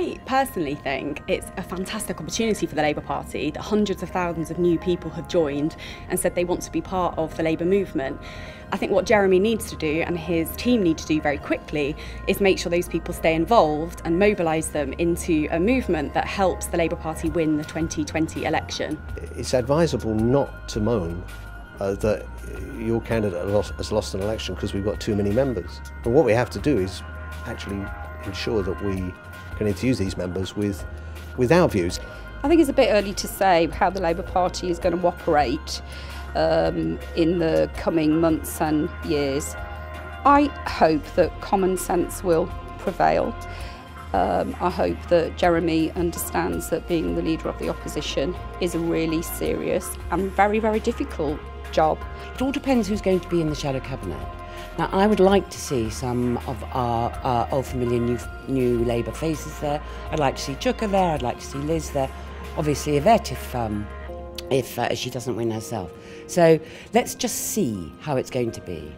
I personally think it's a fantastic opportunity for the Labour Party that hundreds of thousands of new people have joined and said they want to be part of the Labour movement. I think what Jeremy needs to do and his team need to do very quickly is make sure those people stay involved and mobilise them into a movement that helps the Labour Party win the 2020 election. It's advisable not to moan that your candidate has lost an election because we've got too many members. But what we have to do is actually ensure that we can infuse these members with our views. I think it's a bit early to say how the Labour Party is going to operate in the coming months and years. I hope that common sense will prevail. I hope that Jeremy understands that being the leader of the opposition is a really serious and very, very difficult job. It all depends who's going to be in the shadow cabinet. Now, I would like to see some of our old familiar new Labour faces there. I'd like to see Chuka there, I'd like to see Liz there. Obviously Yvette if she doesn't win herself. So let's just see how it's going to be.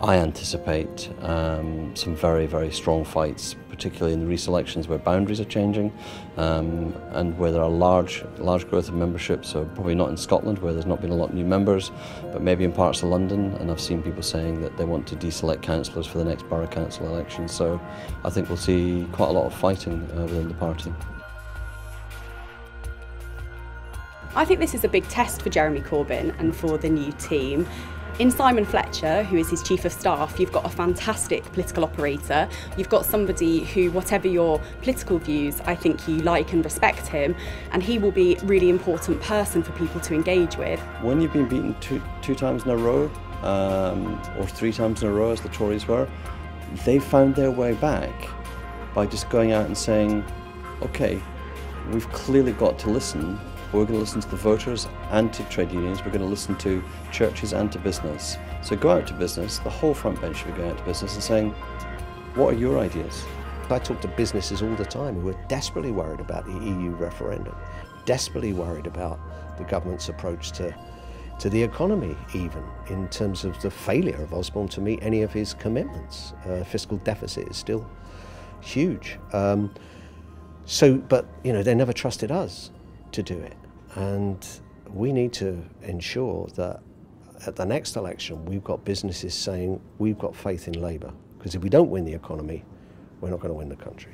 I anticipate some very, very strong fights, particularly in the recent elections where boundaries are changing and where there are large growth of membership, so probably not in Scotland where there's not been a lot of new members, but maybe in parts of London, and I've seen people saying that they want to deselect councillors for the next borough council election, so I think we'll see quite a lot of fighting within the party. I think this is a big test for Jeremy Corbyn and for the new team. In Simon Fletcher, who is his Chief of Staff, you've got a fantastic political operator. You've got somebody who, whatever your political views, I think you like and respect him, and he will be a really important person for people to engage with. When you've been beaten two times in a row, or three times in a row as the Tories were, they found their way back by just going out and saying, okay, we've clearly got to listen. We're going to listen to the voters and to trade unions, we're going to listen to churches and to business. So go out to business, the whole front bench should be going out to business and saying, what are your ideas? I talk to businesses all the time who are desperately worried about the EU referendum, desperately worried about the government's approach to the economy even, in terms of the failure of Osborne to meet any of his commitments. Fiscal deficit is still huge. But you know, they never trusted us to do it, and we need to ensure that at the next election we've got businesses saying we've got faith in Labour, because if we don't win the economy we're not going to win the country.